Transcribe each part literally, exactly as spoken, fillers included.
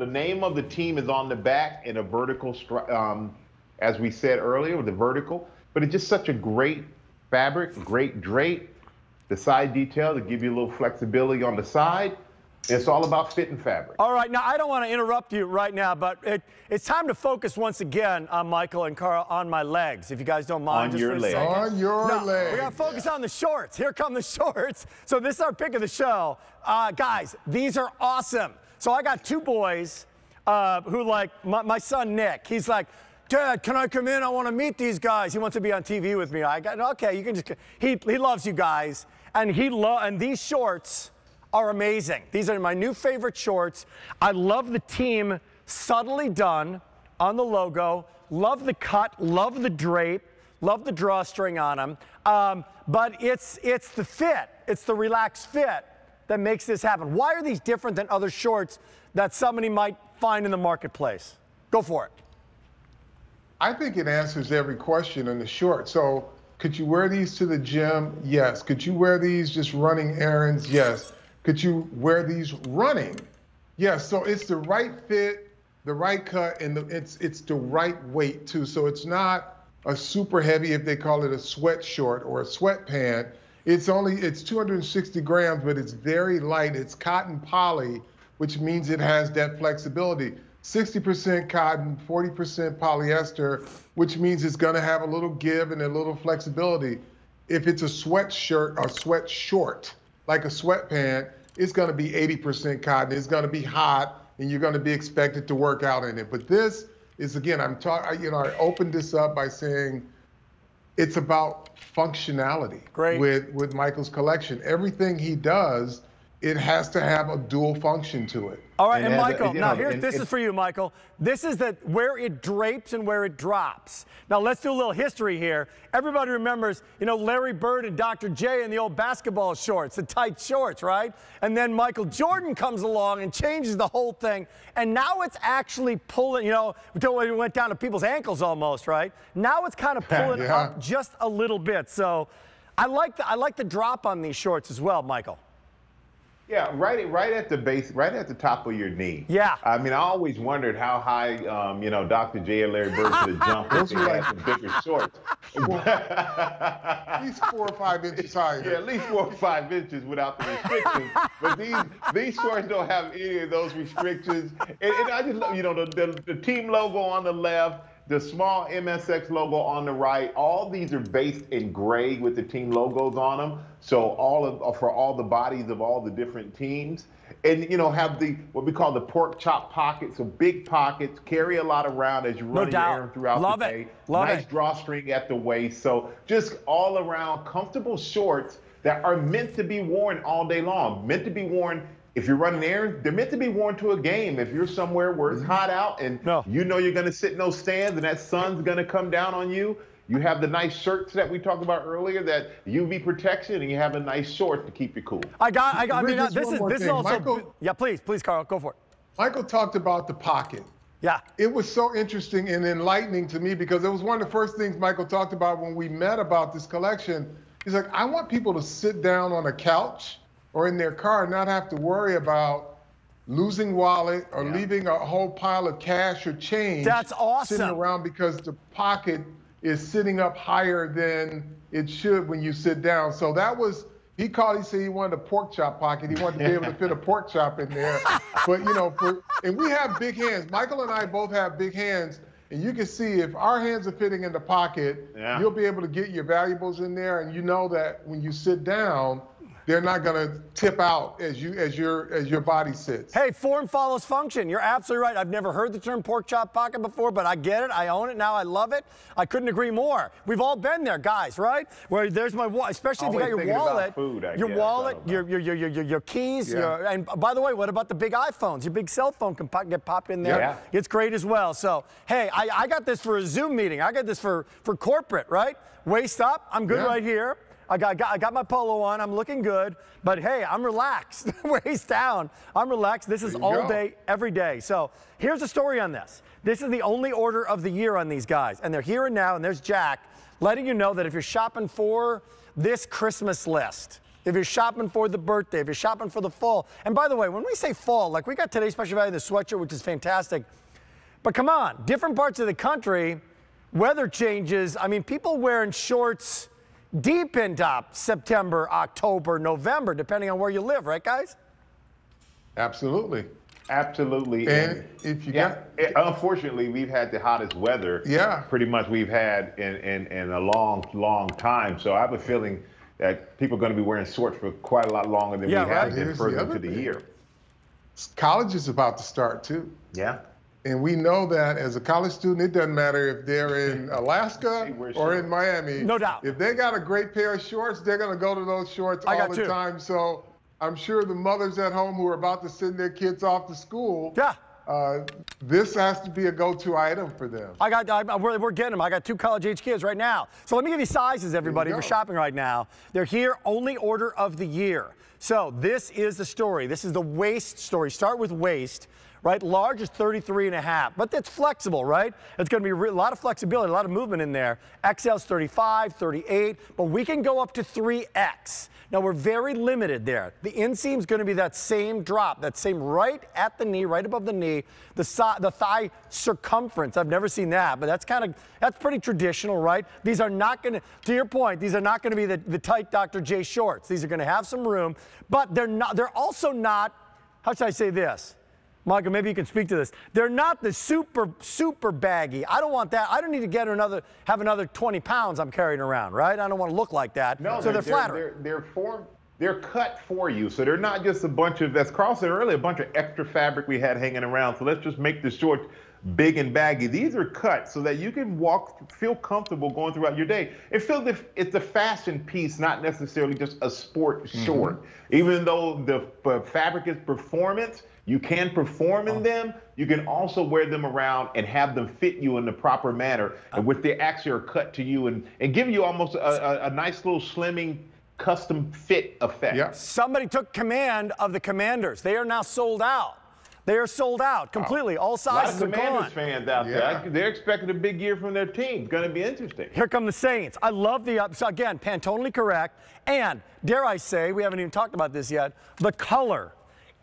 The name of the team is on the back in a vertical, um, as we said earlier, with the vertical. But it's just such a great fabric, great drape. The side detail to give you a little flexibility on the side. It's all about fit and fabric. All right, now I don't want to interrupt you right now, but it, it's time to focus once again on Michael and Carl on my legs, if you guys don't mind. On just your legs. On your no, legs. We got to focus yeah. on the shorts. Here come the shorts. So this is our pick of the show. Uh, guys, these are awesome. So I got two boys uh, who like, my, my son Nick, he's like, Dad, can I come in? I want to meet these guys. He wants to be on T V with me. I got, okay, you can just, he, he loves you guys. And he lo and these shorts are amazing. These are my new favorite shorts. I love the team subtly done on the logo. Love the cut, love the drape, love the drawstring on them. Um, but it's, it's the fit, it's the relaxed fit that makes this happen. Why are these different than other shorts that somebody might find in the marketplace? Go for it. I think it answers every question in the short. So could you wear these to the gym? Yes. Could you wear these just running errands? Yes. Could you wear these running? Yes. So it's the right fit, the right cut, and the, it's it's the right weight too. So it's not a super heavy, if they call it a sweat short or a sweat pant. It's only, it's two hundred sixty grams, but it's very light. It's cotton poly, which means it has that flexibility. sixty percent cotton, forty percent polyester, which means it's going to have a little give and a little flexibility. If it's a sweatshirt or sweat short, like a sweatpant, it's going to be eighty percent cotton. It's going to be hot, and you're going to be expected to work out in it. But this is, again, I'm talking, you know, I opened this up by saying it's about functionality. Great. With, with Michael's collection. Everything he does, it has to have a dual function to it. All right, and, and Michael, a, now know, here, and, this and, is for you, Michael. This is that where it drapes and where it drops. Now let's do a little history here. Everybody remembers, you know, Larry Bird and Doctor J in the old basketball shorts, the tight shorts, right? And then Michael Jordan comes along and changes the whole thing. And now it's actually pulling, you know, until it went down to people's ankles almost, right? Now it's kind of pulling yeah. up just a little bit. So I like the, I like the drop on these shorts as well, Michael. Yeah, right, right at the base, right at the top of your knee. Yeah. I mean, I always wondered how high, um, you know, Doctor J and Larry Bird could have jumped if they had some bigger shorts. At least four or five inches higher. Yeah, at least four or five inches without the restrictions. But these these shorts don't have any of those restrictions. And, and I just love, you know, the, the the team logo on the left, the small M S X logo on the right. All these are based in gray with the team logos on them. So all of, for all the bodies of all the different teams. And, you know, have the, what we call the pork chop pockets, so big pockets, carry a lot around as you run no doubt. your errand throughout Love the day. It. Love nice it. Drawstring at the waist. So just all around comfortable shorts that are meant to be worn all day long, meant to be worn if you're running errands. They're meant to be worn to a game. If you're somewhere where it's hot out and no. you know you're going to sit in those stands and that sun's going to come down on you, you have the nice shirts that we talked about earlier, that U V protection, and you have a nice short to keep you cool. I got, I got, I mean, this is, this is also, Michael, yeah, please, please, Carl, go for it. Michael talked about the pocket. Yeah. It was so interesting and enlightening to me because it was one of the first things Michael talked about when we met about this collection. He's like, I want people to sit down on a couch or in their car and not have to worry about losing wallet or yeah. leaving a whole pile of cash or change That's awesome. sitting around because the pocket is sitting up higher than it should when you sit down. So that was, he called, he said he wanted a pork chop pocket. He wanted to be able to fit a pork chop in there. But, you know, for, and we have big hands. Michael and I both have big hands. And you can see if our hands are fitting in the pocket, yeah. you'll be able to get your valuables in there. And you know that when you sit down, they're not going to tip out as you as your as your body sits. Hey, form follows function. You're absolutely right. I've never heard the term pork chop pocket before, but I get it. I own it now. I love it. I couldn't agree more. We've all been there, guys, right? Where there's my wallet, especially if you got your wallet, food, your guess, wallet, your your your your your keys. Yeah. Your, and by the way, what about the big iPhones? Your big cell phone can pop, get popped in there. Yeah. It's great as well. So hey, I, I got this for a Zoom meeting. I got this for for corporate, right? Waist up. I'm good yeah. right here. I got, got, I got my polo on, I'm looking good, but hey, I'm relaxed, waist down, I'm relaxed. This is all go. day, every day. So here's a story on this. This is the only order of the year on these guys, and they're here and now, and there's Jack, letting you know that if you're shopping for this Christmas list, if you're shopping for the birthday, if you're shopping for the fall. And by the way, when we say fall, like we got today's special value in the sweatshirt, which is fantastic. But come on, different parts of the country, weather changes. I mean, people wearing shorts deep in top September, October, November, depending on where you live, right, guys? Absolutely. Absolutely. And, and if you yeah, got, unfortunately, we've had the hottest weather. Yeah. Pretty much we've had in, in, in a long, long time. So I have a feeling that people are going to be wearing shorts for quite a lot longer than yeah, we right. have been further into the year. College is about to start, too. Yeah. And we know that as a college student, it doesn't matter if they're in Alaska or in Miami. No doubt. If they got a great pair of shorts, they're going to go to those shorts all the time. So I'm sure the mothers at home who are about to send their kids off to school, yeah, uh, this has to be a go-to item for them. I got, I, we're, we're getting them. I got two college-age kids right now. So let me give you sizes, everybody. We're shopping right now. They're here, only order of the year. So this is the story. This is the waist story. Start with waist. Right, large is thirty-three and a half, but that's flexible, right? It's going to be a lot of flexibility, a lot of movement in there. X L's thirty-five, thirty-eight, but we can go up to three X. Now, we're very limited there. The inseam's going to be that same drop, that same right at the knee, right above the knee, the, so the thigh circumference. I've never seen that, but that's kind of, that's pretty traditional, right? These are not going to, to your point, these are not going to be the, the tight Doctor J shorts. These are going to have some room, but they're not, they're also not, how should I say this? Michael, maybe you can speak to this. They're not the super, super baggy. I don't want that. I don't need to get another, have another twenty pounds I'm carrying around, right? I don't want to look like that. No, so they're, they're flattering. They're, they're, they're, form, they're cut for you. So they're not just a bunch of, as Carl said earlier, a bunch of extra fabric we had hanging around. So let's just make the shorts big and baggy. These are cut so that you can walk, feel comfortable going throughout your day. It feels if it's a fashion piece, not necessarily just a sport mm-hmm. short. Even though the uh, fabric is performance, you can perform in them. You can also wear them around and have them fit you in the proper manner, and with the actually are cut to you and, and give you almost a, a, a nice little slimming custom fit effect. Yep. Somebody took command of the Commanders. They are now sold out. They are sold out completely. All sizes are gone. A lot of Commanders fans out yeah. there. They're expecting a big year from their team. It's going to be interesting. Here come the Saints. I love the ups. Again, Pantone correct. And dare I say, we haven't even talked about this yet, the color.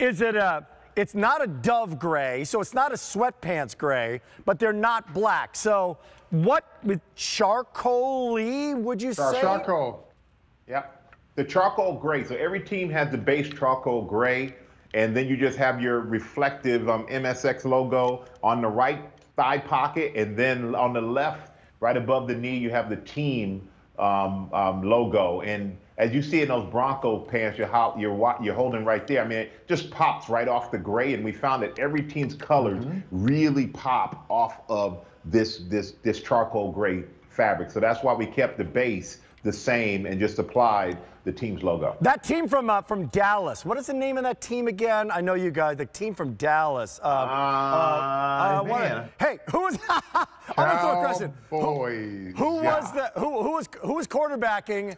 Is it a... It's not a dove gray, so it's not a sweatpants gray, but they're not black. So what with charcoal-y, would you Char say? Charcoal. Yeah. The charcoal gray. So every team has the base charcoal gray, and then you just have your reflective um, M S X logo on the right thigh pocket, and then on the left, right above the knee, you have the team um, um, logo. And as you see in those Bronco pants you're, how, you're, you're holding right there, I mean, it just pops right off the gray, and we found that every team's colors mm-hmm. really pop off of this, this, this charcoal gray fabric. So that's why we kept the base the same and just applied the team's logo. That team from uh, from Dallas, what is the name of that team again? I know you guys, the team from Dallas. Uh, uh, uh, man. Wanna, hey, who was, I want to throw a question. Boys. Who, who yeah. was the, who, who was, who was quarterbacking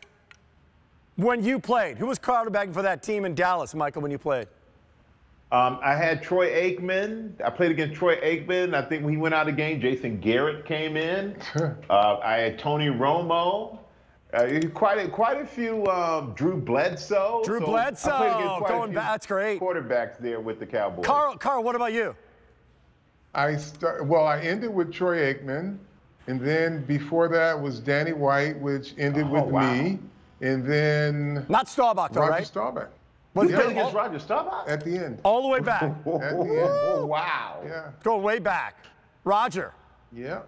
when you played? Who was quarterbacking for that team in Dallas, Michael, when you played? Um, I had Troy Aikman. I played against Troy Aikman. I think when he went out of the game, Jason Garrett came in. uh, I had Tony Romo. Uh, quite, a, quite a few. Um, Drew Bledsoe. Drew so Bledsoe. I played against Going back, that's great. Quarterbacks there with the Cowboys. Carl, Carl, what about you? I start, well, I ended with Troy Aikman, and then before that was Danny White, which ended oh, with wow. me. And then not Staubach, though, Roger right? Staubach. Was yeah. against Roger Staubach at the end. All the way back. At the end. Oh, wow. Yeah. Going way back. Roger. Yeah.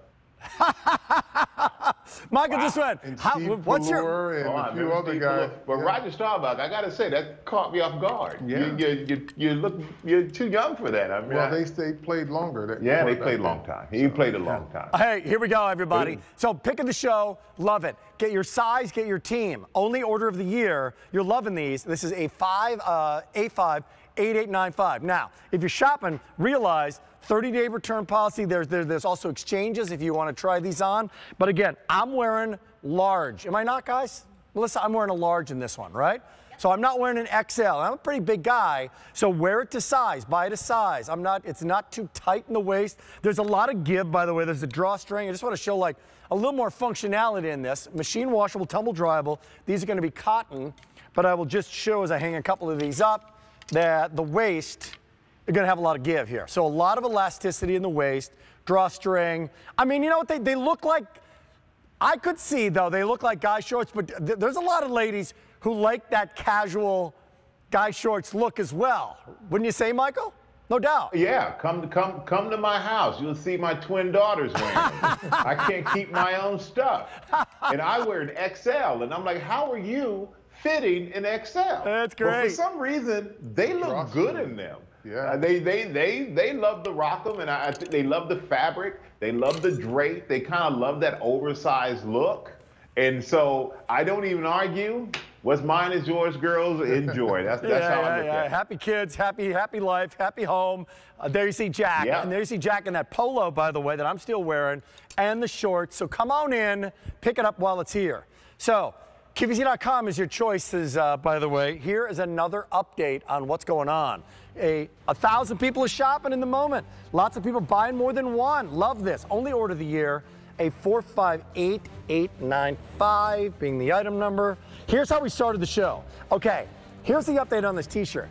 Michael wow. just went. And how, what's your? And oh, a few other Steve guys. But yeah. Roger Staubach, I gotta say that caught me off guard. Yeah. You, you, you, you look, you're too young for that. I mean, well, I, they they played longer. That yeah, they played a long time. He so, played a yeah. long time. Hey, here we go, everybody. Ooh. So pick of the show, love it. Get your size, get your team. Only order of the year. You're loving these. This is a five, uh, A five. eight eight nine five. Now, if you're shopping, realize thirty day return policy. There's, there, there's also exchanges if you want to try these on. But again, I'm wearing large. Am I not, guys? Melissa, I'm wearing a large in this one, right? Yep. So I'm not wearing an X L. I'm a pretty big guy, so wear it to size. Buy it to size. I'm not. It's not too tight in the waist. There's a lot of give, by the way. There's the drawstring. I just want to show like a little more functionality in this. Machine washable, tumble dryable. These are going to be cotton, but I will just show as I hang a couple of these up that the waist, they're going to have a lot of give here. So a lot of elasticity in the waist, drawstring. I mean, you know what? They, they look like, I could see, though, they look like guy shorts, but th there's a lot of ladies who like that casual guy shorts look as well. Wouldn't you say, Michael? No doubt. Yeah, come to, come, come to my house. You'll see my twin daughters wearing it. I can't keep my own stuff. And I wear an X L, and I'm like, how are you fitting in X L? That's great. Well, for some reason, they look Ross good in them. Yeah, uh, they they they they love the Rock'em, and I, I think they love the fabric. They love the drape. They kind of love that oversized look, and so I don't even argue. What's mine is yours, girls. Enjoy. That's that's yeah, how I look yeah, at yeah. it. Happy kids, happy happy life, happy home. Uh, there you see Jack, yeah. and there you see Jack in that polo, by the way, that I'm still wearing, and the shorts. So come on in, pick it up while it's here. So. Q V C dot com is your choices, uh, by the way. Here is another update on what's going on. A, a thousand people are shopping in the moment. Lots of people buying more than one. Love this. Only order of the year, a four five eight eight nine five being the item number. Here's how we started the show. Okay, here's the update on this t-shirt.